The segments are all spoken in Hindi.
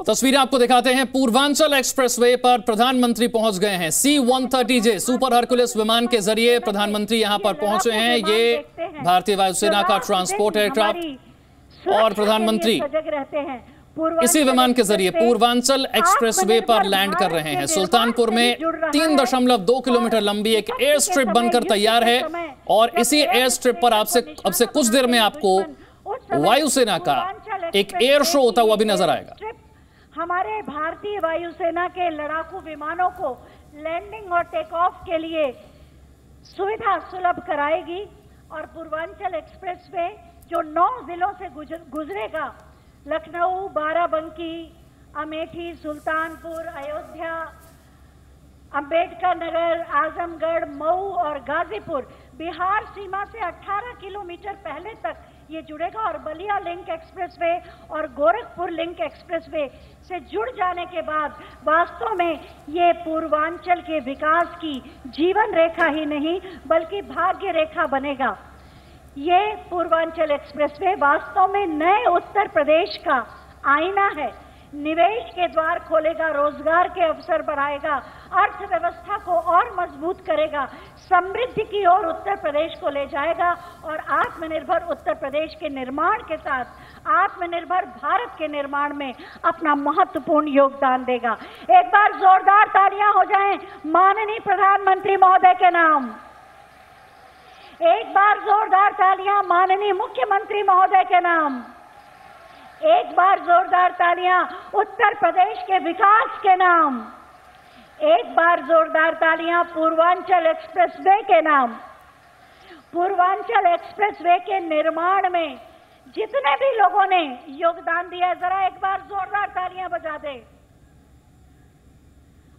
और तस्वीरें आपको दिखाते हैं। पूर्वांचल एक्सप्रेसवे पर प्रधानमंत्री पहुंच गए हैं। C-130J सुपर हरकुलिस विमान के जरिए प्रधानमंत्री यहां पर पहुंचे हैं। ये भारतीय वायुसेना का ट्रांसपोर्ट एयरक्राफ्ट और प्रधानमंत्री इसी विमान के जरिए पूर्वांचल एक्सप्रेसवे पर लैंड कर रहे हैं। सुल्तानपुर में 3.2 किलोमीटर लंबी एक एयर स्ट्रिप बनकर तैयार है और इसी एयर स्ट्रिप पर आपसे अब से कुछ देर में आपको वायुसेना का एक एयर शो होता हुआ भी नजर आएगा। हमारे भारतीय वायुसेना के लड़ाकू विमानों को लैंडिंग और टेक ऑफ के लिए सुविधा सुलभ कराएगी और पूर्वांचल एक्सप्रेसवे जो 9 जिलों से गुजरेगा, लखनऊ, बाराबंकी, अमेठी, सुल्तानपुर, अयोध्या, अंबेडकर नगर, आजमगढ़, मऊ और गाजीपुर, बिहार सीमा से 18 किलोमीटर पहले तक ये जुड़ेगा और बलिया लिंक एक्सप्रेसवे और गोरखपुर लिंक एक्सप्रेसवे से जुड़ जाने के बाद वास्तव में ये पूर्वांचल के विकास की जीवन रेखा ही नहीं बल्कि भाग्य रेखा बनेगा। ये पूर्वांचल एक्सप्रेसवे वास्तव में नए उत्तर प्रदेश का आईना है। निवेश के द्वार खोलेगा, रोजगार के अवसर बढ़ाएगा, अर्थव्यवस्था को और मजबूत करेगा, समृद्धि की ओर उत्तर प्रदेश को ले जाएगा और आत्मनिर्भर उत्तर प्रदेश के निर्माण के साथ आत्मनिर्भर भारत के निर्माण में अपना महत्वपूर्ण योगदान देगा। एक बार जोरदार तालियां हो जाएं माननीय प्रधानमंत्री महोदय के नाम। एक बार जोरदार तालियां माननीय मुख्यमंत्री महोदय के नाम। एक बार जोरदार तालियां उत्तर प्रदेश के विकास के नाम। एक बार जोरदार तालियां पूर्वांचल एक्सप्रेसवे के नाम। पूर्वांचल एक्सप्रेसवे के निर्माण में जितने भी लोगों ने योगदान दिया, जरा एक बार जोरदार तालियां बजा दें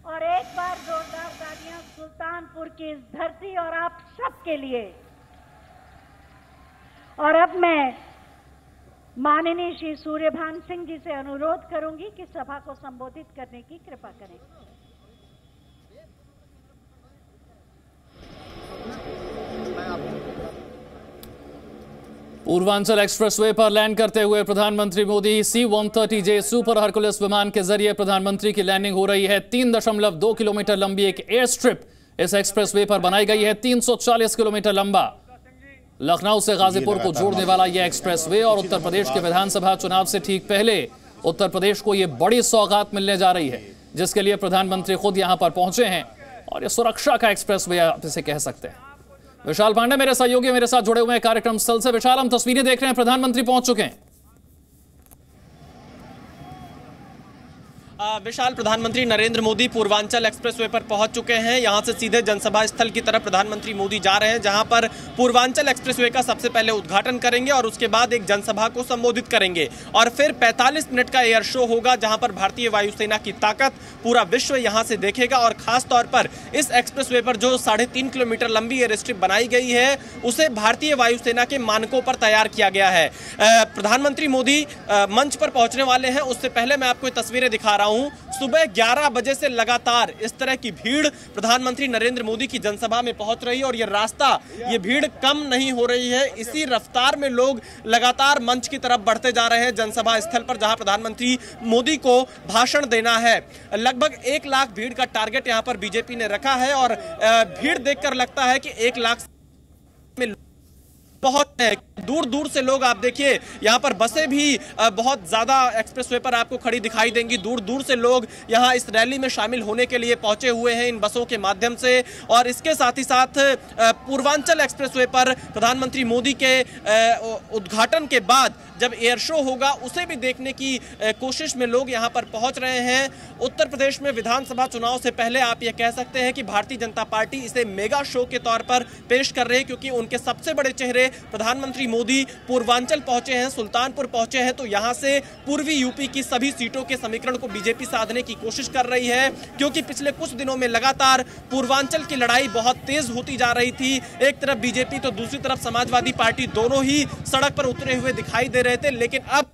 और एक बार जोरदार तालियां सुल्तानपुर की इस धरती और आप सबके लिए। और अब मैं माननीय श्री सूर्यभान सिंह जी से अनुरोध करूंगी कि सभा को संबोधित करने की कृपा करें। पूर्वांचल एक्सप्रेसवे पर लैंड करते हुए प्रधानमंत्री मोदी C-130J सुपर हरकुलिस विमान के जरिए प्रधानमंत्री की लैंडिंग हो रही है। 3.2 किलोमीटर लंबी एक एयर स्ट्रिप इस एक्सप्रेसवे पर बनाई गई है। 340 किलोमीटर लंबा लखनऊ से गाजीपुर को जोड़ने वाला यह एक्सप्रेसवे और उत्तर प्रदेश के विधानसभा चुनाव से ठीक पहले उत्तर प्रदेश को ये बड़ी सौगात मिलने जा रही है, जिसके लिए प्रधानमंत्री खुद यहाँ पर पहुंचे हैं और ये सुरक्षा का एक्सप्रेसवे आप इसे कह सकते हैं। विशाल पांडे मेरे सहयोगी मेरे साथ जुड़े हुए हैं कार्यक्रम स्थल से। विशाल, हम तस्वीरें देख रहे हैं, प्रधानमंत्री पहुंच चुके हैं। विशाल, प्रधानमंत्री नरेंद्र मोदी पूर्वांचल एक्सप्रेसवे पर पहुंच चुके हैं। यहां से सीधे जनसभा स्थल की तरफ प्रधानमंत्री मोदी जा रहे हैं, जहां पर पूर्वांचल एक्सप्रेसवे का सबसे पहले उद्घाटन करेंगे और उसके बाद एक जनसभा को संबोधित करेंगे और फिर 45 मिनट का एयर शो होगा, जहां पर भारतीय वायुसेना की ताकत पूरा विश्व यहाँ से देखेगा। और खासतौर पर इस एक्सप्रेसवे पर जो 3.5 किलोमीटर लंबी एयर स्ट्रिप बनाई गई है, उसे भारतीय वायुसेना के मानकों पर तैयार किया गया है। प्रधानमंत्री मोदी मंच पर पहुंचने वाले हैं, उससे पहले मैं आपको तस्वीरें दिखा रहा हूँ। सुबह 11 बजे से लगातार इस तरह की भीड़ प्रधानमंत्री नरेंद्र मोदी की जनसभा में पहुंच रही है और यह रास्ता, ये भीड़ कम नहीं हो रही है। इसी रफ्तार में लोग लगातार मंच की तरफ बढ़ते जा रहे हैं, जनसभा स्थल पर, जहां प्रधानमंत्री मोदी को भाषण देना है। लगभग 1 लाख भीड़ का टारगेट यहां पर बीजेपी ने रखा है और भीड़ देखकर लगता है कि 1 लाख में बहुत है। दूर दूर से लोग, आप देखिए यहाँ पर बसें भी बहुत ज़्यादा एक्सप्रेसवे पर आपको खड़ी दिखाई देंगी। दूर दूर से लोग यहाँ इस रैली में शामिल होने के लिए पहुँचे हुए हैं इन बसों के माध्यम से। और इसके साथ ही साथ पूर्वांचल एक्सप्रेसवे पर प्रधानमंत्री मोदी के उद्घाटन के बाद जब एयर शो होगा, उसे भी देखने की कोशिश में लोग यहाँ पर पहुँच रहे हैं। उत्तर प्रदेश में विधानसभा चुनाव से पहले आप ये कह सकते हैं कि भारतीय जनता पार्टी इसे मेगा शो के तौर पर पेश कर रही है, क्योंकि उनके सबसे बड़े चेहरे प्रधानमंत्री मोदी पूर्वांचल पहुंचे हैं, सुल्तानपुर पहुंचे हैं। तो यहां से पूर्वी यूपी की सभी सीटों के समीकरण को बीजेपी साधने की कोशिश कर रही है, क्योंकि पिछले कुछ दिनों में लगातार पूर्वांचल की लड़ाई बहुत तेज होती जा रही थी। एक तरफ बीजेपी तो दूसरी तरफ समाजवादी पार्टी, दोनों ही सड़क पर उतरे हुए दिखाई दे रहे थे। लेकिन अब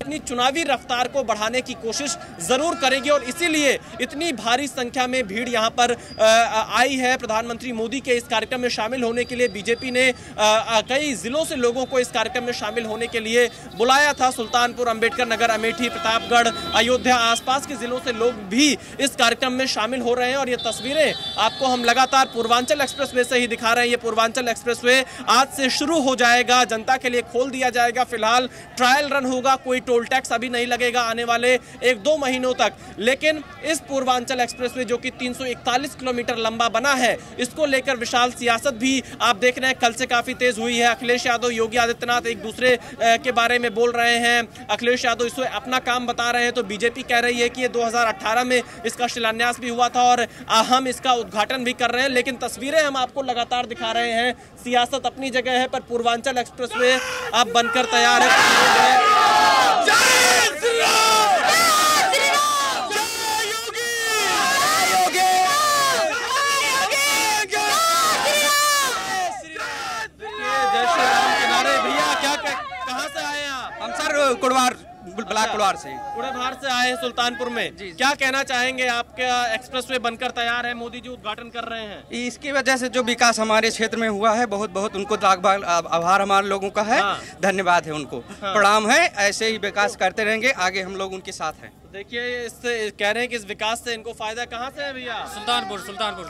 अपनी चुनावी रफ्तार को बढ़ाने की कोशिश जरूर करेगी और इसीलिए इतनी भारी संख्या में भीड़ यहां पर आई है। प्रधानमंत्री मोदी के इस कार्यक्रम में शामिल होने के लिए बीजेपी ने कई जिलों से लोगों को इस कार्यक्रम में शामिल होने के लिए बुलाया था। सुल्तानपुर, अंबेडकर नगर, अमेठी, प्रतापगढ़, अयोध्या, आसपास के जिलों से लोग भी इस कार्यक्रम में शामिल हो रहे हैं। और ये तस्वीरें आपको हम लगातार पूर्वांचल एक्सप्रेसवे से ही दिखा रहे हैं। ये पूर्वांचल एक्सप्रेसवे आज से शुरू हो जाएगा, जनता के लिए खोल दिया जाएगा। फिलहाल ट्रायल रन होगा, कोई टोल टैक्स अभी नहीं लगेगा आने वाले एक दो महीनों तक। लेकिन इस पूर्वांचल एक्सप्रेसवे जो कि 341 किलोमीटर लंबा बना है, इसको लेकर विशाल सियासत भी आप देख रहे हैं कल से काफी तेज हुई है। अखिलेश यादव, योगी आदित्यनाथ एक दूसरे के बारे में बोल रहे हैं। अखिलेश यादव इसको अपना काम बता रहे हैं तो बीजेपी कह रही है कि 2018 में इसका शिलान्यास भी हुआ था और हम इसका उद्घाटन भी कर रहे हैं। लेकिन तस्वीरें हम आपको लगातार दिखा रहे हैं, सियासत अपनी जगह है पर पूर्वांचल एक्सप्रेसवे अब बनकर तैयार है। कुड़वार ब्लॉक से आए सुल्तानपुर में जी। क्या कहना चाहेंगे, आपके एक्सप्रेसवे बनकर तैयार है, मोदी जी उद्घाटन कर रहे हैं, इसकी वजह से जो विकास हमारे क्षेत्र में हुआ है बहुत बहुत उनको आभार हमारे लोगों का है। हाँ। धन्यवाद है उनको। हाँ। प्रणाम है, ऐसे ही विकास करते रहेंगे आगे, हम लोग उनके साथ हैं। देखिए इससे कह रहे हैं कि इस विकास से इनको फायदा कहाँ से है भैया? सुल्तानपुर।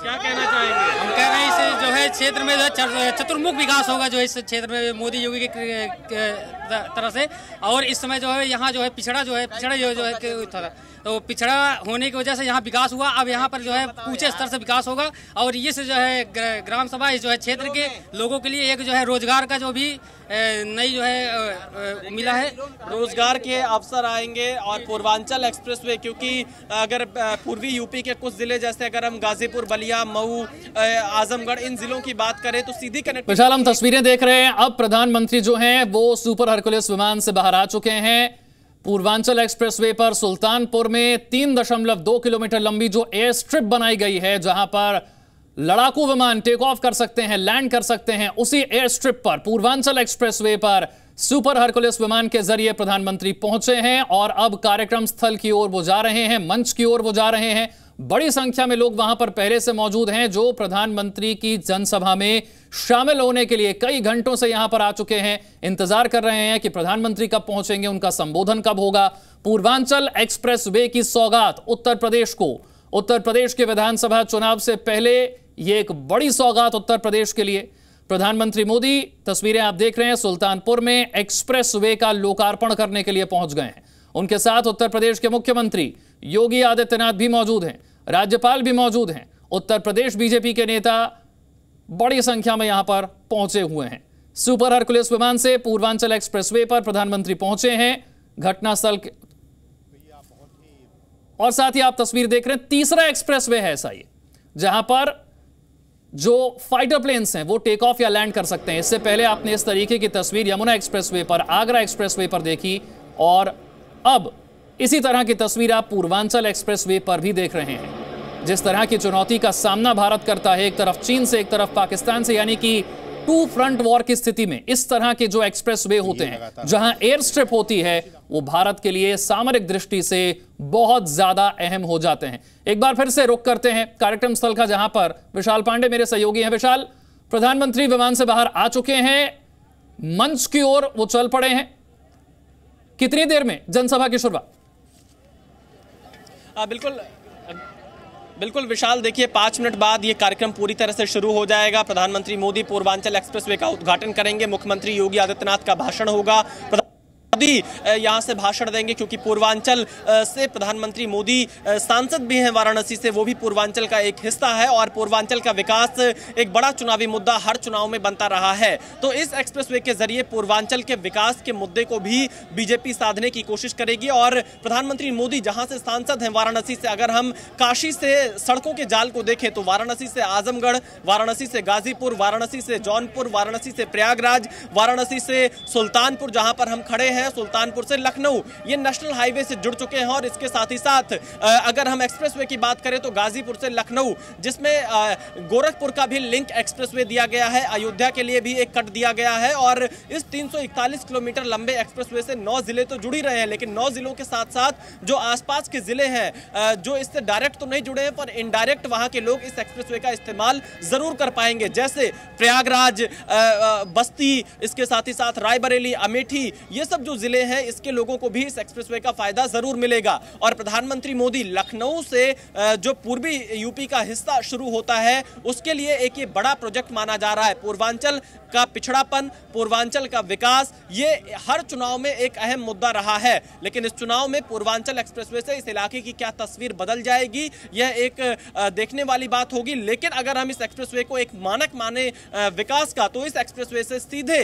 क्या कहना चाहेंगे? हम कह रहे हैं इससे जो है क्षेत्र में चतुर्मुख विकास होगा जो इस क्षेत्र में मोदी योगी के तरह से। और इस समय जो है यहाँ जो है पिछड़ा तो पिछड़ा होने की वजह से यहाँ विकास हुआ। अब यहाँ पर जो है ऊंचे स्तर से विकास होगा और ये से जो है ग्राम सभा जो है क्षेत्र के लोगों के लिए एक जो है रोजगार का जो भी नई जो है मिला है, रोजगार के अवसर आएंगे। और पूर्वांचल एक्सप्रेसवे क्योंकि अगर पूर्वी यूपी के कुछ जिले जैसे अगर हम गाजीपुर, बलिया, मऊ, आजमगढ़ इन जिलों की बात करें तो सीधी कनेक्ट। विशाल, हम तस्वीरें देख रहे हैं, अब प्रधानमंत्री जो हैं वो सुपर हरकुलिस विमान से बाहर आ चुके हैं। पूर्वांचल एक्सप्रेसवे पर सुल्तानपुर में 3.2 किलोमीटर लंबी जो एयर स्ट्रिप बनाई गई है जहां पर लड़ाकू विमान टेक ऑफ कर सकते हैं, लैंड कर सकते हैं, उसी एयर स्ट्रिप पर पूर्वांचल एक्सप्रेसवे पर सुपर हरकुलिस विमान के जरिए प्रधानमंत्री पहुंचे हैं और अब कार्यक्रम स्थल की ओर वो जा रहे हैं, मंच की ओर वो जा रहे हैं। बड़ी संख्या में लोग वहां पर पहले से मौजूद हैं जो प्रधानमंत्री की जनसभा में शामिल होने के लिए कई घंटों से यहां पर आ चुके हैं, इंतजार कर रहे हैं कि प्रधानमंत्री कब पहुंचेंगे, उनका संबोधन कब होगा। पूर्वांचल एक्सप्रेसवे की सौगात उत्तर प्रदेश को, उत्तर प्रदेश के विधानसभा चुनाव से पहले ये एक बड़ी सौगात उत्तर प्रदेश के लिए। प्रधानमंत्री मोदी, तस्वीरें आप देख रहे हैं, सुल्तानपुर में एक्सप्रेसवे का लोकार्पण करने के लिए पहुंच गए हैं। उनके साथ उत्तर प्रदेश के मुख्यमंत्री योगी आदित्यनाथ भी मौजूद हैं, राज्यपाल भी मौजूद हैं, उत्तर प्रदेश बीजेपी के नेता बड़ी संख्या में यहां पर पहुंचे हुए हैं। सुपर हरकुलिस विमान से पूर्वांचल एक्सप्रेसवे पर प्रधानमंत्री पहुंचे हैं घटनास्थल और साथ ही आप तस्वीर देख रहे हैं, तीसरा एक्सप्रेसवे है ऐसा ये जहां पर जो फाइटर प्लेन्स हैं वो टेक ऑफ या लैंड कर सकते हैं। इससे पहले आपने इस तरीके की तस्वीर यमुना एक्सप्रेसवे पर, आगरा एक्सप्रेसवे पर देखी और अब इसी तरह की तस्वीर आप पूर्वांचल एक्सप्रेसवे पर भी देख रहे हैं। जिस तरह की चुनौती का सामना भारत करता है, एक तरफ चीन से, एक तरफ पाकिस्तान से, यानी कि टू फ्रंट वॉर की स्थिति में इस तरह के जो एक्सप्रेसवे होते हैं जहां एयर स्ट्रिप होती है वो भारत के लिए सामरिक दृष्टि से बहुत ज्यादा अहम हो जाते हैं। एक बार फिर से रुख करते हैं कार्यक्रम स्थल का जहां पर विशाल पांडे मेरे सहयोगी हैं। विशाल, प्रधानमंत्री विमान से बाहर आ चुके हैं, मंच की ओर वो चल पड़े हैं, कितनी देर में जनसभा की शुरुआत? बिल्कुल विशाल, देखिए 5 मिनट बाद ये कार्यक्रम पूरी तरह से शुरू हो जाएगा। प्रधानमंत्री मोदी पूर्वांचल एक्सप्रेसवे का उद्घाटन करेंगे, मुख्यमंत्री योगी आदित्यनाथ का भाषण होगा, यहां से भाषण देंगे क्योंकि पूर्वांचल से प्रधानमंत्री मोदी सांसद भी हैं वाराणसी से, वो भी पूर्वांचल का एक हिस्सा है और पूर्वांचल का विकास एक बड़ा चुनावी मुद्दा हर चुनाव में बनता रहा है। तो इस एक्सप्रेसवे के जरिए पूर्वांचल के विकास के मुद्दे को भी बीजेपी साधने की कोशिश करेगी। और प्रधानमंत्री मोदी जहां से सांसद हैं वाराणसी से, अगर हम काशी से सड़कों के जाल को देखें तो वाराणसी से आजमगढ़, वाराणसी से गाजीपुर, वाराणसी से जौनपुर, वाराणसी से प्रयागराज, वाराणसी से सुल्तानपुर जहां पर हम खड़े हैं, हैं, सुल्तानपुर से लखनऊ, ये नेशनल हाईवे से जुड़ चुके हैं। और इसके साथ ही साथ अगर हम एक्सप्रेसवे की बात करें तो गाजीपुर से लखनऊ, जिसमें गोरखपुर का भी लिंक एक्सप्रेसवे दिया गया है, अयोध्या के लिए भी एक कट दिया गया है। और इस 341 किलोमीटर लंबे एक्सप्रेसवे से 9 जिले तो जुड़ ही रहे हैं, लेकिन 9 जिलों के साथ साथ जो आसपास के जिले हैं जो इससे डायरेक्ट तो नहीं जुड़े हैं, पर इनडायरेक्ट वहां के लोग इस एक्सप्रेसवे का इस्तेमाल जरूर कर पाएंगे, जैसे प्रयागराज, बस्ती, इसके साथ ही साथ रायबरेली, अमेठी, ये सब जो जिले हैं इसके लोगों को भी इस एक्सप्रेसवे का फायदा जरूर मिलेगा। और प्रधानमंत्री मोदी लखनऊ से जो पूर्वी यूपी का हिस्सा शुरू होता है उसके लिए एक ये बड़ा प्रोजेक्ट माना जा रहा है। पूर्वांचल का पिछड़ापन, पूर्वांचल का विकास, ये हर चुनाव में एक अहम मुद्दा रहा है, लेकिन इस चुनाव में पूर्वांचल एक्सप्रेसवे से इस इलाके की क्या तस्वीर बदल जाएगी यह एक देखने वाली बात होगी। लेकिन अगर हम इस एक्सप्रेसवे को एक मानक माने विकास का, तो इस एक्सप्रेसवे से सीधे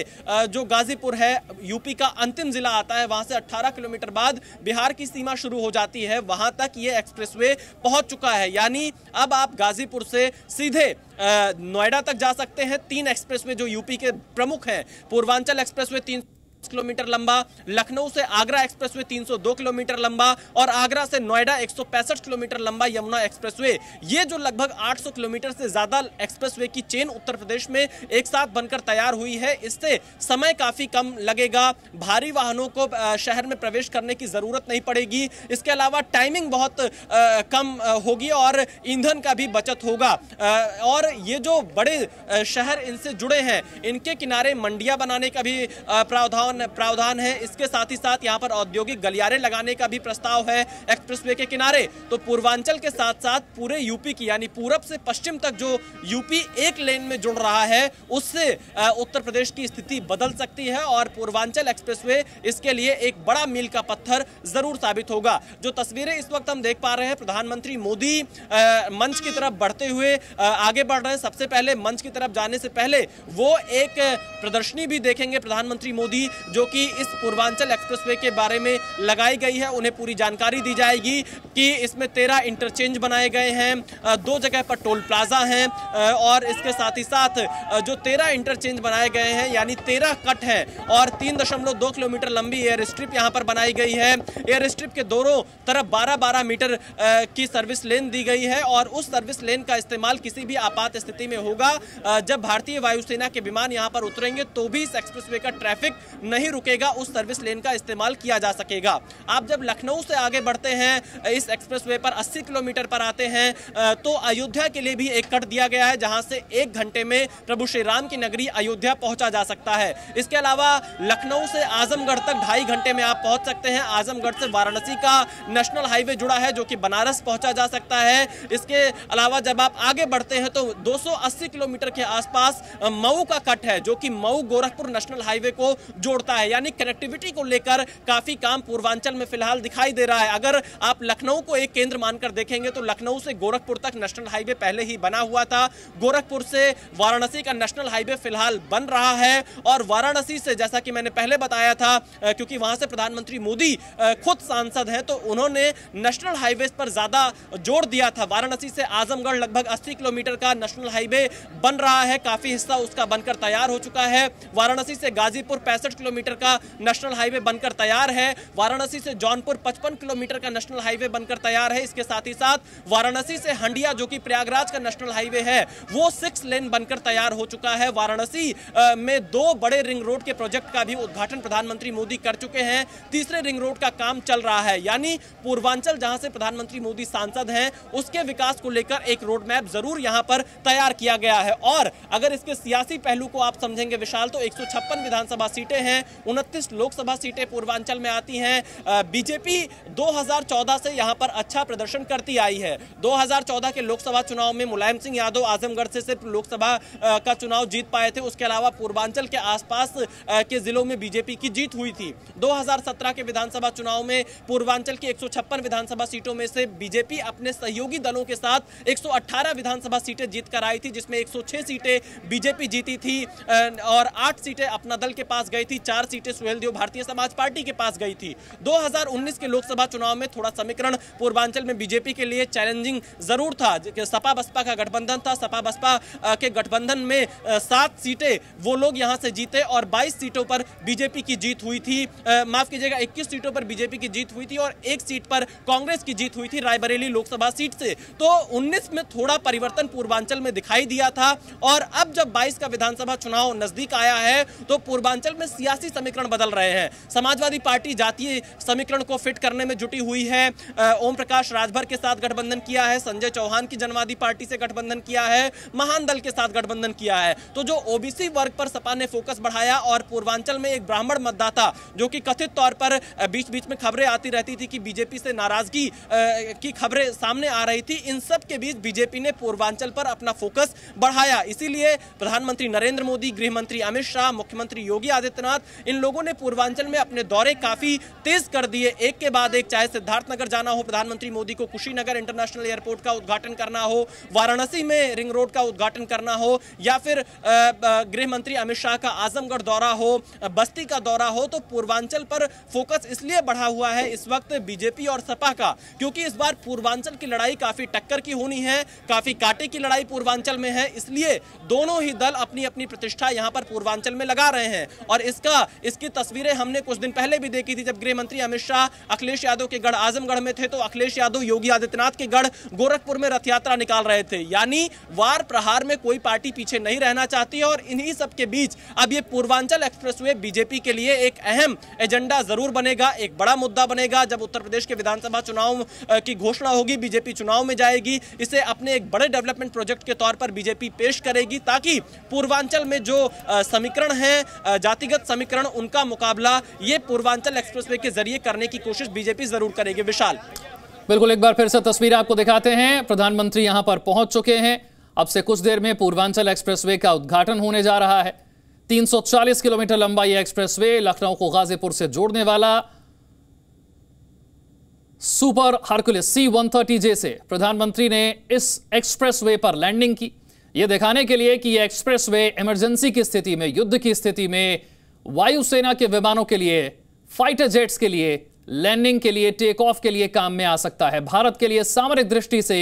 जो गाजीपुर है, यूपी का अंतिम जिला आता है, वहां से 18 किलोमीटर बाद बिहार की सीमा शुरू हो जाती है, वहां तक ये एक्सप्रेसवे पहुंच चुका है। यानी अब आप गाजीपुर से सीधे नोएडा तक जा सकते हैं। 3 एक्सप्रेसवे जो यूपी के प्रमुख हैं, पूर्वांचल एक्सप्रेसवे 300 किलोमीटर लंबा, लखनऊ से आगरा एक्सप्रेसवे 302 किलोमीटर लंबा और आगरा से नोएडा 165 किलोमीटर लंबा यमुना एक्सप्रेसवे, ये जो लगभग 800 किलोमीटर से ज्यादा एक्सप्रेसवे की चेन उत्तर प्रदेश में एक साथ बनकर तैयार हुई है। इससे समय काफी कम लगेगा, भारी वाहनों को शहर में प्रवेश करने की जरूरत नहीं पड़ेगी, इसके अलावा टाइमिंग बहुत कम होगी और ईंधन का भी बचत होगा। और ये जो बड़े शहर इनसे जुड़े हैं, इनके किनारे मंडियां बनाने का भी प्रावधान है, इसके साथ ही साथ यहां पर औद्योगिक गलियारे लगाने का भी प्रस्ताव है एक्सप्रेसवे के किनारे। तो पूर्वांचल के साथ साथ पूरे यूपी की, यानी पूरब से पश्चिम तक जो यूपी एक लेन में जुड़ रहा है, उससे उत्तर प्रदेश की स्थिति बदल सकती है और पूर्वांचल एक्सप्रेसवे इसके लिए एक बड़ा मील का पत्थर जरूर साबित होगा। जो तस्वीरें इस वक्त हम देख पा रहे हैं, प्रधानमंत्री मोदी मंच की तरफ बढ़ते हुए आगे बढ़ रहे हैं। सबसे पहले मंच की तरफ जाने से पहले वो एक प्रदर्शनी भी देखेंगे प्रधानमंत्री मोदी, जो कि इस पूर्वांचल एक्सप्रेसवे के बारे में लगाई गई है। उन्हें पूरी जानकारी दी जाएगी कि इसमें 13 इंटरचेंज बनाए गए हैं, 2 जगह पर टोल प्लाजा हैं और इसके साथ ही साथ जो 13 इंटरचेंज बनाए गए हैं यानी 13 कट हैं और 3.2 किलोमीटर लंबी एयर स्ट्रिप यहां पर बनाई गई है। एयर स्ट्रिप के दोनों तरफ 12-12 मीटर की सर्विस लेन दी गई है और उस सर्विस लेन का इस्तेमाल किसी भी आपात स्थिति में होगा। जब भारतीय वायुसेना के विमान यहाँ पर उतरेंगे तो भी इस एक्सप्रेसवे का ट्रैफिक नहीं रुकेगा, उस सर्विस लेन का इस्तेमाल किया जा सकेगा। आप जब लखनऊ से आगे बढ़ते हैं, इस एक्सप्रेसवे पर 80 किलोमीटर पर आते हैं तो अयोध्या के लिए भी एक कट दिया गया है, जहां से 1 घंटे में प्रभु श्री राम की नगरी अयोध्या पहुंचा जा सकता है। इसके अलावा लखनऊ से आजमगढ़ तक 2.5 घंटे में आप पहुंच सकते हैं। आजमगढ़ से वाराणसी का नेशनल हाईवे जुड़ा है जो कि बनारस पहुंचा जा सकता है। इसके अलावा जब आप आगे बढ़ते हैं तो 280 किलोमीटर के आसपास मऊ का कट है जो कि मऊ गोरखपुर नेशनल हाईवे को जोड़ता है। यानी कनेक्टिविटी को लेकर काफी काम पूर्वांचल में फिलहाल दिखाई दे रहा है। अगर आप लखनऊ को एक केंद्र मानकर देखेंगे तो लखनऊ से गोरखपुर तक नेशनल हाईवे पहले ही बना हुआ था, गोरखपुर से वाराणसी का नेशनल हाईवे फिलहाल बन रहा है और वाराणसी से, जैसा कि मैंने पहले बताया था, क्योंकि वहां से प्रधानमंत्री मोदी खुद सांसद हैं तो उन्होंने नेशनल हाईवे पर ज्यादा जोर दिया था। वाराणसी से आजमगढ़ लगभग 80 किलोमीटर का नेशनल हाईवे बन रहा है, काफी हिस्सा उसका बनकर तैयार हो चुका है। वाराणसी से गाजीपुर 65 किलोमीटर का नेशनल हाईवे बनकर तैयार है। वाराणसी से जौनपुर 55 किलोमीटर का नेशनल हाईवे बनकर तैयार है। इसके साथ ही साथ वाराणसी से हंडिया जो कि प्रयागराज का नेशनल हाईवे है वो 6 लेन बनकर तैयार हो चुका है। वाराणसी में 2 बड़े रिंग रोड के प्रोजेक्ट का भी उद्घाटन प्रधानमंत्री मोदी कर चुके हैं, तीसरे रिंग रोड का काम चल रहा है। यानी पूर्वांचल जहां से प्रधानमंत्री मोदी सांसद हैं उसके विकास को लेकर एक रोड मैप जरूर यहां पर तैयार किया गया है। और अगर इसके सियासी पहलू को आप समझेंगे विशाल, तो 156 विधानसभा सीटें हैं, 29 लोकसभा सीटें पूर्वांचल में आती हैं। बीजेपी 2014 से यहां पर अच्छा प्रदर्शन करती आई है। 2014 के लोकसभा चुनाव में मुलायम सिंह यादव आजमगढ़ से सिर्फ लोकसभा का चुनाव जीत पाए थे, उसके अलावा पूर्वांचल के आसपास के जिलों में बीजेपी की जीत हुई थी। 2017 के विधानसभा चुनाव में पूर्वांचल की 156 विधानसभा सीटों में से बीजेपी अपने सहयोगी दलों के साथ 118 विधानसभा सीटें जीतकर आई थी, जिसमें 106 सीटें बीजेपी जीती थी और 8 सीटें अपना दल के पास गई थी, 4 सीटें सुहेलदेव भारतीय समाज पार्टी के पास गई थी। 2019 के लोकसभा चुनाव में थोड़ा समीकरण पूर्वांचल में बीजेपी के लिए चैलेंजिंग जरूर था। सपा बसपा का गठबंधन था, सपा बसपा के गठबंधन में 7 सीटें वो लोग यहां से जीते और 22 सीटों पर बीजेपी की जीत हुई थी, माफ कीजिएगा 21 सीटों पर बीजेपी की जीत हुई थी और 1 सीट पर कांग्रेस की जीत हुई थी रायबरेली लोकसभा सीट से। तो 19 में थोड़ा परिवर्तन पूर्वांचल में दिखाई दिया था और अब जब 22 का विधानसभा चुनाव नजदीक आया है तो पूर्वांचल में सियासी समीकरण बदल रहे हैं। समाजवादी पार्टी जातीय समीकरण को फिट करने में जुटी हुई है, ओम प्रकाश राजभर के साथ गठबंधन किया है, संजय चौहान की जनवादी पार्टी से गठबंधन किया है, महान दल के साथ गठबंधन किया है। तो जो ओबीसी वर्ग पर सपा ने फोकस बढ़ाया और पूर्वांचल में एक ब्राह्मण मतदाता जो कि कथित तौर पर बीच बीच में खबरें आती रहती थी कि बीजेपी से नाराजगी की खबरें सामने आ रही थी, इन सब के बीच बीजेपी ने पूर्वांचल पर अपना फोकस बढ़ाया। इसीलिए प्रधानमंत्री नरेंद्र मोदी, गृह मंत्री अमित शाह, मुख्यमंत्री योगी आदित्यनाथ, इन लोगों ने पूर्वांचल में अपने दौरे काफी तेज कर दिए, एक के बाद एक, चाहे सिद्धार्थनगर जाना हो प्रधानमंत्री मोदी को, कुशीनगर इंटरनेशनल एयरपोर्ट का उद्घाटन करना हो, वाराणसी में रिंग रोड का उद्घाटन करना हो, या फिर गृह मंत्री अमित शाह का आजमगढ़ दौरा हो, बस्ती का दौरा हो। तो पूर्वांचल पर फोकस इसलिए बढ़ा हुआ है इस वक्त बीजेपी और सपा का क्योंकि इस बार पूर्वांचल की लड़ाई काफी टक्कर की होनी है, काफी कांटे की लड़ाई पूर्वांचल में है, इसलिए दोनों ही दल अपनी अपनी प्रतिष्ठा यहां पर पूर्वांचल में लगा रहे हैं। और इसकी तस्वीरें हमने कुछ दिन पहले भी देखी थी जब गृह मंत्री अमित शाह अखिलेश यादव के गढ़ आजमगढ़ में थे तो अखिलेश यादव योगी आदित्यनाथ के गढ़ गोरखपुर में रथ यात्रा निकाल रहे थे। यानी वार प्रहार में कोई पार्टी पीछे नहीं रहना चाहती है और इन्हीं सब के बीच अब ये पूर्वांचल एक्सप्रेसवे बीजेपी के लिए एक अहम एजेंडा जरूर बनेगा, एक बड़ा मुद्दा बनेगा। जब उत्तर प्रदेश के विधानसभा चुनाव की घोषणा होगी, बीजेपी चुनाव में जाएगी, इसे अपने एक बड़े डेवलपमेंट प्रोजेक्ट के तौर पर बीजेपी पेश करेगी ताकि पूर्वांचल में जो समीकरण है, जातिगत समीकरण, उनका मुकाबला ये पूर्वांचल एक्सप्रेसवे के जरिए करने की कोशिश बीजेपी जरूर करेगी। विशाल, बिल्कुल, एक बार फिर से तस्वीर आपको दिखाते हैं। प्रधानमंत्री यहां पर पहुंच चुके हैं, अब से कुछ देर में पूर्वांचल एक्सप्रेसवे का उद्घाटन होने जा रहा है। 340 किलोमीटर लंबा यह एक्सप्रेसवे लखनऊ को गाजीपुर से जोड़ने वाला सुपर हरकुलिस C-130J से प्रधानमंत्री ने इस एक्सप्रेसवे पर लैंडिंग की, यह दिखाने के लिए कि यह एक्सप्रेसवे इमरजेंसी की स्थिति में, युद्ध की स्थिति में वायुसेना के विमानों के लिए, फाइटर जेट्स के लिए, लैंडिंग के लिए, टेक ऑफ के लिए काम में आ सकता है। भारत के लिए सामरिक दृष्टि से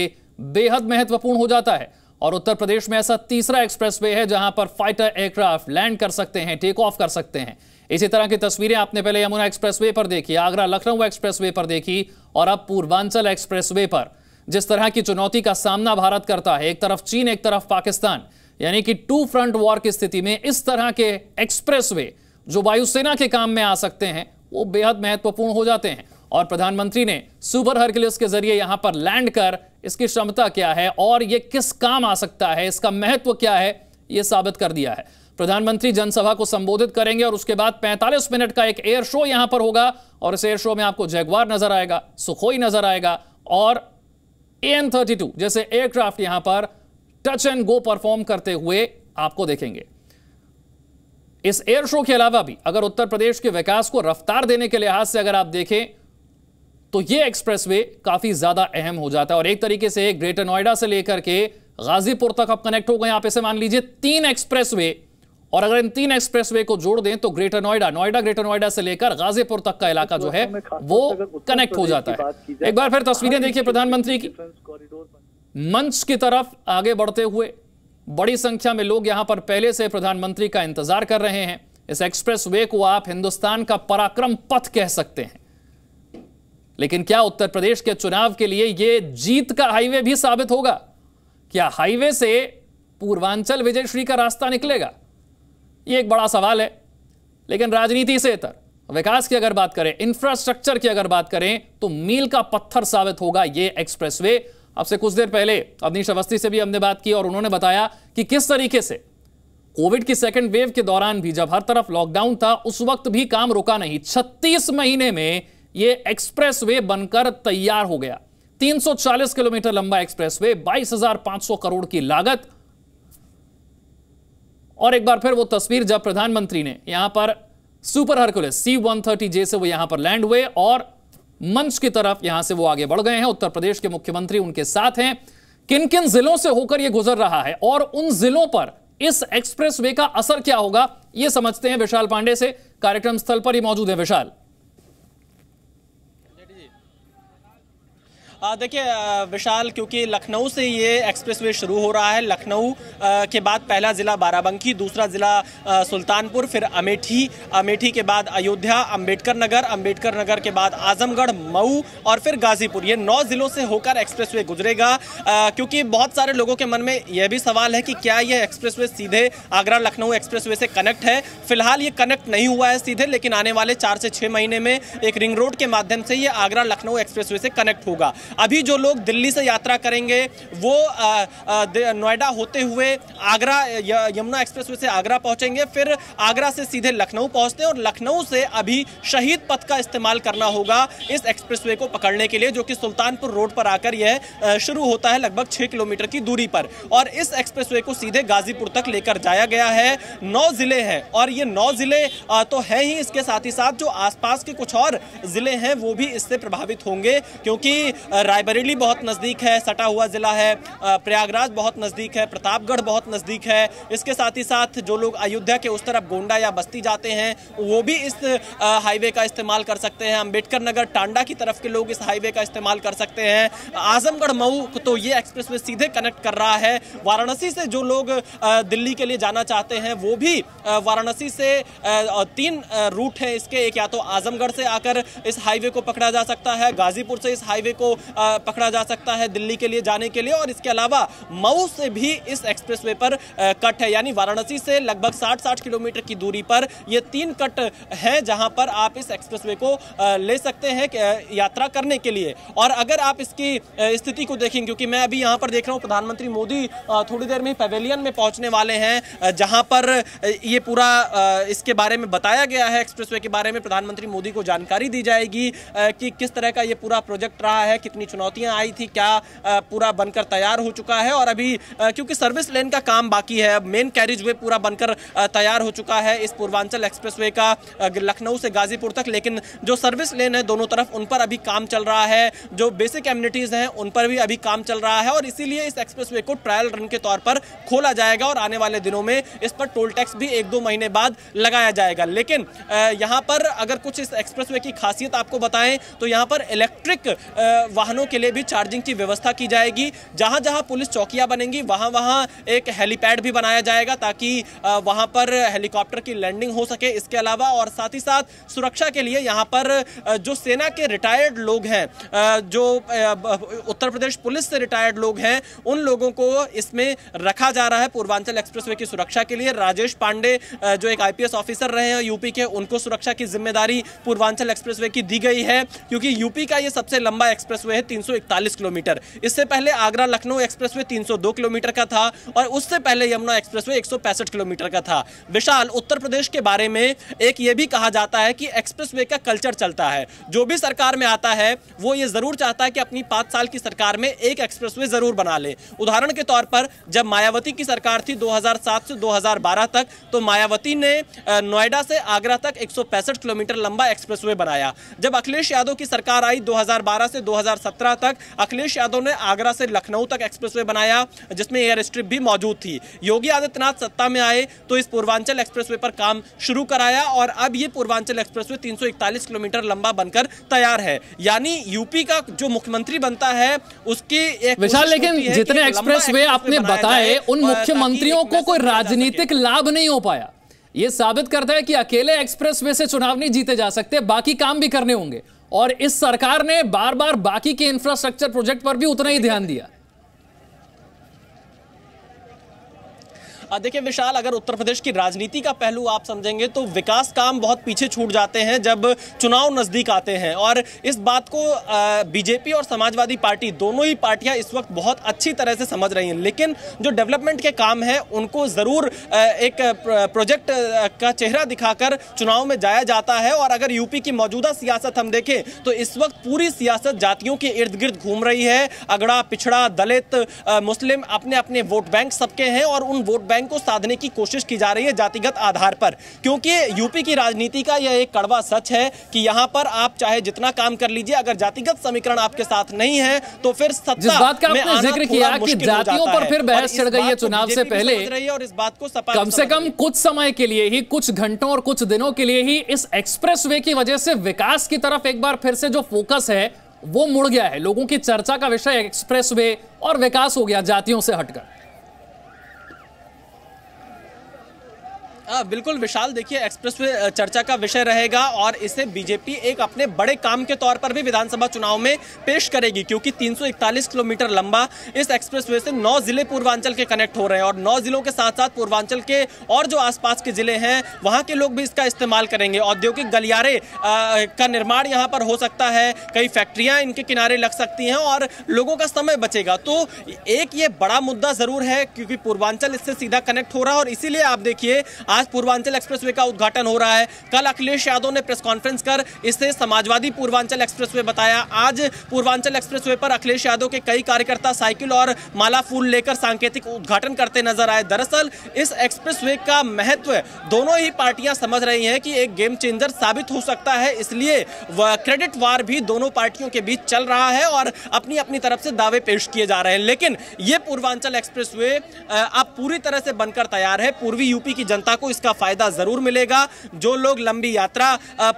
बेहद महत्वपूर्ण हो जाता है और उत्तर प्रदेश में ऐसा तीसरा एक्सप्रेसवे है जहां पर फाइटर एयरक्राफ्ट लैंड कर सकते हैं, टेक ऑफ कर सकते हैं। इसी तरह की तस्वीरें आपने पहले यमुना एक्सप्रेसवे पर देखी, आगरा लखनऊ एक्सप्रेसवे पर देखी और अब पूर्वांचल एक्सप्रेसवे पर जिस तरह की चुनौती का सामना भारत करता है, एक तरफ चीन एक तरफ पाकिस्तान, यानी कि टू फ्रंट वॉर की स्थिति में इस तरह के एक्सप्रेसवे जो वायुसेना के काम में आ सकते हैं वो बेहद महत्वपूर्ण हो जाते हैं। और प्रधानमंत्री ने सुपर हरक्यूलिस के जरिए यहां पर लैंड कर इसकी क्षमता क्या है और ये किस काम आ सकता है, इसका महत्व क्या है, ये साबित कर दिया है। प्रधानमंत्री जनसभा को संबोधित करेंगे और उसके बाद 45 मिनट का एक एयर शो यहां पर होगा और इस एयर शो में आपको जैगवार नजर आएगा, सुखोई नजर आएगा और AN-32 जैसे एयरक्राफ्ट यहां पर टच एंड गो परफॉर्म करते हुए आपको देखेंगे। इस एयर शो के अलावा भी अगर उत्तर प्रदेश के विकास को रफ्तार देने के लिहाज से अगर आप देखें तो यह एक्सप्रेसवे काफी ज्यादा अहम हो जाता है और एक तरीके से ग्रेटर नोएडा से लेकर के गाजीपुर तक आप कनेक्ट हो गए। आप इसे मान लीजिए 3 एक्सप्रेसवे और अगर इन 3 एक्सप्रेसवे को जोड़ दें तो ग्रेटर नोएडा से लेकर गाजीपुर तक का इलाका जो है वो कनेक्ट हो जाता है। एक बार फिर तस्वीरें देखिए प्रधानमंत्री की, मंच की तरफ आगे बढ़ते हुए बड़ी संख्या में लोग यहां पर पहले से प्रधानमंत्री का इंतजार कर रहे हैं। इस एक्सप्रेसवे को आप हिंदुस्तान का पराक्रम पथ कह सकते हैं, लेकिन क्या उत्तर प्रदेश के चुनाव के लिए यह जीत का हाईवे भी साबित होगा? क्या हाईवे से पूर्वांचल विजयश्री का रास्ता निकलेगा? यह एक बड़ा सवाल है। लेकिन राजनीति से इतर विकास की अगर बात करें, इंफ्रास्ट्रक्चर की अगर बात करें तो मील का पत्थर साबित होगा यह एक्सप्रेसवे। अब से कुछ देर पहले अवनीश अवस्थी से भी हमने बात की और उन्होंने बताया कि किस तरीके से कोविड की सेकेंड वेव के दौरान भी जब हर तरफ लॉकडाउन था उस वक्त भी काम रुका नहीं। 36 महीने में यह एक्सप्रेसवे बनकर तैयार हो गया। 340 किलोमीटर लंबा एक्सप्रेसवे, 22,500 करोड़ की लागत। और एक बार फिर वो तस्वीर जब प्रधानमंत्री ने यहां पर सुपर हरक्यूलिस C-130J से वो यहां पर लैंड हुए और मंच की तरफ यहां से वो आगे बढ़ गए हैं। उत्तर प्रदेश के मुख्यमंत्री उनके साथ हैं। किन किन जिलों से होकर यह गुजर रहा है और उन जिलों पर इस एक्सप्रेसवे का असर क्या होगा, यह समझते हैं विशाल पांडे से। कार्यक्रम स्थल पर ही मौजूद है विशाल। देखिए विशाल, क्योंकि लखनऊ से ये एक्सप्रेसवे शुरू हो रहा है, लखनऊ के बाद पहला ज़िला बाराबंकी, दूसरा ज़िला सुल्तानपुर, फिर अमेठी, अमेठी के बाद अयोध्या, अंबेडकर नगर, अंबेडकर नगर के बाद आजमगढ़, मऊ और फिर गाज़ीपुर। ये 9 ज़िलों से होकर एक्सप्रेसवे गुजरेगा। क्योंकि बहुत सारे लोगों के मन में यह भी सवाल है कि क्या ये एक्सप्रेसवे सीधे आगरा लखनऊ एक्सप्रेसवे से कनेक्ट है। फिलहाल ये कनेक्ट नहीं हुआ है सीधे, लेकिन आने वाले 4 से 6 महीने में एक रिंग रोड के माध्यम से ये आगरा लखनऊ एक्सप्रेसवे से कनेक्ट होगा। अभी जो लोग दिल्ली से यात्रा करेंगे वो नोएडा होते हुए आगरा यमुना एक्सप्रेसवे से आगरा पहुंचेंगे, फिर आगरा से सीधे लखनऊ पहुंचते हैं और लखनऊ से अभी शहीद पथ का इस्तेमाल करना होगा इस एक्सप्रेसवे को पकड़ने के लिए, जो कि सुल्तानपुर रोड पर आकर यह शुरू होता है लगभग 6 किलोमीटर की दूरी पर। और इस एक्सप्रेसवे को सीधे गाजीपुर तक लेकर जाया गया है। 9 ज़िले हैं और ये 9 ज़िले तो है ही, इसके साथ ही साथ जो आसपास के कुछ और ज़िले हैं वो भी इससे प्रभावित होंगे, क्योंकि रायबरेली बहुत नज़दीक है, सटा हुआ ज़िला है, प्रयागराज बहुत नज़दीक है, प्रतापगढ़ बहुत नज़दीक है। इसके साथ ही साथ जो लोग अयोध्या के उस तरफ गोंडा या बस्ती जाते हैं वो भी इस हाईवे का इस्तेमाल कर सकते हैं। अंबेडकर नगर टांडा की तरफ के लोग इस हाईवे का इस्तेमाल कर सकते हैं। आजमगढ़ मऊ तो ये एक्सप्रेसवे सीधे कनेक्ट कर रहा है। वाराणसी से जो लोग दिल्ली के लिए जाना चाहते हैं वो भी वाराणसी से 3 रूट हैं इसके, एक या तो आजमगढ़ से आकर इस हाईवे को पकड़ा जा सकता है, गाजीपुर से इस हाईवे को पकड़ा जा सकता है दिल्ली के लिए जाने के लिए, और इसके अलावा मऊ से भी इस एक्सप्रेसवे पर कट है। यानी वाराणसी से लगभग 60 किलोमीटर की दूरी पर ये 3 कट हैं जहां पर आप इस एक्सप्रेसवे को ले सकते हैं यात्रा करने के लिए। और अगर आप इसकी स्थिति को देखेंगे, क्योंकि मैं अभी यहां पर देख रहा हूं प्रधानमंत्री मोदी थोड़ी देर में ही पवेलियन में पहुंचने वाले हैं, जहां पर ये पूरा इसके बारे में बताया गया है, एक्सप्रेसवे के बारे में प्रधानमंत्री मोदी को जानकारी दी जाएगी कि किस तरह का ये पूरा प्रोजेक्ट रहा है, कितनी चुनौतियां आई थी, क्या पूरा बनकर तैयार हो चुका है। और अभी क्योंकि सर्विस लेन का काम बाकी है, मेन कैरिज वे पूरा बनकर तैयार हो चुका है इस पूर्वांचल एक्सप्रेसवे का लखनऊ से गाजीपुर तक, लेकिन जो सर्विस लेन है दोनों तरफ उन पर अभी काम चल रहा है, जो बेसिक एमिनिटीज हैं उन पर भी अभी काम चल रहा है। और इसीलिए इस एक्सप्रेसवे को ट्रायल रन के तौर पर खोला जाएगा और आने वाले दिनों में इस पर टोल टैक्स भी 1-2 महीने बाद लगाया जाएगा। लेकिन यहाँ पर अगर कुछ इस एक्सप्रेसवे की खासियत आपको बताएं तो यहाँ पर इलेक्ट्रिक वाहनों के लिए भी चार्जिंग की व्यवस्था की जाएगी। जहां जहां पुलिस चौकियां बनेंगी वहां वहां एक हेलीपैड भी बनाया जाएगा ताकि वहां पर हेलीकॉप्टर की लैंडिंग हो सके। इसके अलावा और साथ ही साथ सुरक्षा के लिए यहां पर जो सेना के रिटायर्ड लोग हैं, जो उत्तर प्रदेश पुलिस से रिटायर्ड लोग हैं, उन लोगों को इसमें रखा जा रहा है पूर्वांचल एक्सप्रेसवे की सुरक्षा के लिए। राजेश पांडे जो एक IPS ऑफिसर रहे हैं यूपी के, उनको सुरक्षा की जिम्मेदारी पूर्वांचल एक्सप्रेसवे की दी गई है, क्योंकि यूपी का यह सबसे लंबा एक्सप्रेसवे है, 341 किलोमीटर। इससे पहले आगरा लखनऊ एक्सप्रेसवे 302 किलोमीटर का था और उससे पहले यमुना एक्सप्रेसवे 165 किलोमीटर का था। विशाल, उत्तर प्रदेश के बारे में एक ये भी कहा जाता है कि एक्सप्रेसवे का कल्चर चलता है, जो भी सरकार में आता है वो ये जरूर चाहता है कि अपनी 5 साल की सरकार में एक एक्सप्रेसवे जरूर बना ले। उदाहरण के तौर पर जब मायावती की सरकार थी 2007 से 2012 तक, तो मायावती ने नोएडा से आगरा तक 165 किलोमीटर लंबा एक्सप्रेसवे बनाया। जब अखिलेश यादव की सरकार आई 2012 से 2017 तक, अखिलेश यादव ने आगरा से लखनऊ तक एक्सप्रेसवे बनाया जिसमें एयर स्ट्रिप भी मौजूद थी। योगी आदित्यनाथ सत्ता में आए तो इस पूर्वांचल एक्सप्रेसवे पर काम शुरू कराया और अब ये पूर्वांचल एक्सप्रेसवे 341 किलोमीटर लंबा बनकर तैयार है। यानी यूपी का जो मुख्यमंत्री बनता है उसकी एक विशाल, लेकिन जितने एक्सप्रेसवे आपने बताए उन मुख्यमंत्रियों को कोई राजनीतिक लाभ नहीं हो पाया। यह साबित करता है कि अकेले एक्सप्रेसवे से चुनाव नहीं जीते जा सकते, बाकी काम भी करने होंगे, और इस सरकार ने बार बार बाकी के इंफ्रास्ट्रक्चर प्रोजेक्ट पर भी उतना ही ध्यान दिया। देखिए विशाल, अगर उत्तर प्रदेश की राजनीति का पहलू आप समझेंगे तो विकास काम बहुत पीछे छूट जाते हैं जब चुनाव नज़दीक आते हैं, और इस बात को बीजेपी और समाजवादी पार्टी दोनों ही पार्टियां इस वक्त बहुत अच्छी तरह से समझ रही हैं। लेकिन जो डेवलपमेंट के काम हैं उनको ज़रूर एक प्रोजेक्ट का चेहरा दिखाकर चुनाव में जाया जाता है। और अगर यूपी की मौजूदा सियासत हम देखें तो इस वक्त पूरी सियासत जातियों के इर्द गिर्द घूम रही है। अगड़ा, पिछड़ा, दलित, मुस्लिम अपने अपने वोट बैंक सबके हैं और उन वोट बैंक गठबंधन को साधने की कोशिश की जा रही है जातिगत आधार पर, क्योंकि यूपी की राजनीति का यह एक कड़वा सच है कि यहाँ पर आप चाहे जितना काम कर लीजिए, अगर जातिगत समीकरण आपके साथ नहीं है तो फिर सत्ता में आना थोड़ा मुश्किल हो जाता है। फिर बहस चढ़ गई है चुनाव से पहले, और इस बात को सपा कम से कम कुछ समय के लिए ही, कुछ घंटों और कुछ दिनों के लिए ही इस एक्सप्रेसवे की वजह से विकास की तरफ एक बार फिर से जो फोकस है वो मुड़ गया है। लोगों की चर्चा का विषय एक्सप्रेसवे और विकास हो गया जातियों से हटकर। बिल्कुल विशाल, देखिए एक्सप्रेसवे चर्चा का विषय रहेगा और इसे बीजेपी एक अपने बड़े काम के तौर पर भी विधानसभा चुनाव में पेश करेगी, क्योंकि 341 किलोमीटर लंबा इस एक्सप्रेसवे से 9 जिले पूर्वांचल के कनेक्ट हो रहे हैं और 9 जिलों के साथ साथ पूर्वांचल के और जो आसपास के जिले हैं वहाँ के लोग भी इसका इस्तेमाल करेंगे। औद्योगिक गलियारे का निर्माण यहाँ पर हो सकता है, कई फैक्ट्रियाँ इनके किनारे लग सकती हैं और लोगों का समय बचेगा। तो एक ये बड़ा मुद्दा ज़रूर है क्योंकि पूर्वांचल इससे सीधा कनेक्ट हो रहा है और इसीलिए आप देखिए आज पूर्वांचल एक्सप्रेसवे का उद्घाटन हो रहा है। कल अखिलेश यादव ने प्रेस कॉन्फ्रेंस कर इसे समाजवादी पूर्वांचल एक्सप्रेसवे बताया। आज पूर्वांचल एक्सप्रेसवे पर अखिलेश यादव के कई कार्यकर्ता साइकिल और माला फूल लेकर सांकेतिक उद्घाटन करते नजर आए। दरअसल इस एक्सप्रेसवे का महत्व दोनों ही पार्टियां समझ रही हैं कि एक गेम चेंजर साबित हो सकता है, इसलिए क्रेडिट वार भी दोनों पार्टियों के बीच चल रहा है और अपनी अपनी तरफ से दावे पेश किए जा रहे हैं। लेकिन यह पूर्वांचल एक्सप्रेसवे अब पूरी तरह से बनकर तैयार है। पूर्वी यूपी की जनता को इसका फायदा जरूर मिलेगा। जो लोग लंबी यात्रा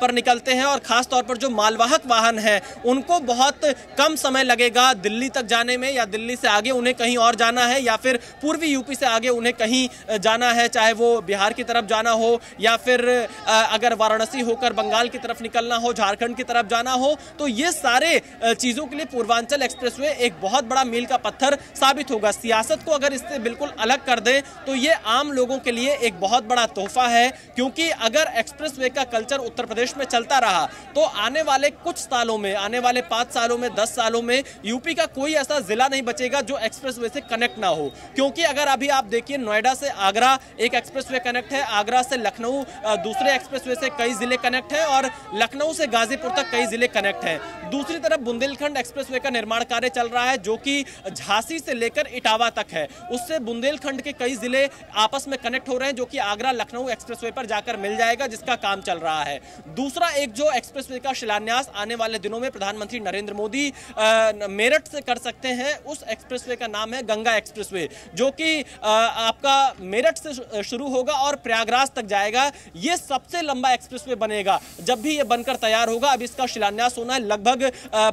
पर निकलते हैं और खास तौर पर जो मालवाहक वाहन हैं उनको बहुत कम समय लगेगा दिल्ली तक जाने में, या दिल्ली से आगे उन्हें कहीं और जाना है या फिर पूर्वी यूपी से आगे उन्हें कहीं जाना है, चाहे वो बिहार की तरफ जाना हो या फिर अगर वाराणसी होकर बंगाल की तरफ निकलना हो, झारखंड की तरफ जाना हो। तो ये सारे चीज़ों के लिए पूर्वांचल एक्सप्रेसवे एक बहुत बड़ा मील का पत्थर साबित होगा। सियासत को अगर इससे बिल्कुल अलग कर दें तो ये आम लोगों के लिए एक बहुत बड़ा तोहफा है, क्योंकि अगर एक्सप्रेसवे का कल्चर उत्तर प्रदेश में चलता रहा तो आने वाले कुछ सालों में, आने वाले 5 सालों में, 10 सालों में यूपी का कोई ऐसा जिला नहीं बचेगा जो एक्सप्रेसवे से कनेक्ट ना हो। क्योंकि अगर अभी आप देखिए नोएडा से आगरा एक एक्सप्रेसवे कनेक्ट है, आगरा से लखनऊ दूसरे एक्सप्रेसवे से कई जिले कनेक्ट है और लखनऊ से गाजीपुर तक कई जिले कनेक्ट है। दूसरी तरफ बुंदेलखंड एक्सप्रेसवे का निर्माण कार्य चल रहा है जो कि झांसी से लेकर इटावा तक है, उससे बुंदेलखंड के कई जिले आपस में कनेक्ट हो रहे हैं जो कि आगरा लखनऊ एक्सप्रेसवे पर जाकर मिल जाएगा, जिसका काम चल रहा है। दूसरा एक जो एक्सप्रेसवे का शिलान्यास आने वाले दिनों में प्रधानमंत्री नरेंद्र मोदी मेरठ से कर सकते हैं, उस एक्सप्रेसवे का नाम है गंगा एक्सप्रेसवे, जो कि आपका मेरठ से शुरू होगा और प्रयागराज तक जाएगा। ये सबसे लंबा एक्सप्रेसवे बनेगा जब भी ये बनकर तैयार होगा। अब इसका शिलान्यास होना है। लगभग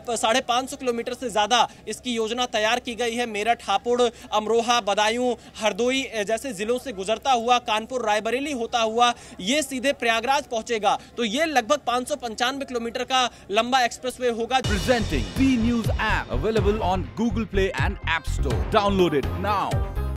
550 किलोमीटर से ज़्यादा इसकी योजना तैयार की गई है। मेरठ, हापुड़, अमरोहा, बदायूं, हरदोई जैसे जिलों से गुजरता हुआ कानपुर, रायबरेली होता हुआ ये सीधे प्रयागराज पहुंचेगा। तो ये लगभग 595 किलोमीटर का लंबा एक्सप्रेसवे होगा। Presenting B News app available on Google Play and App Store. Download it now.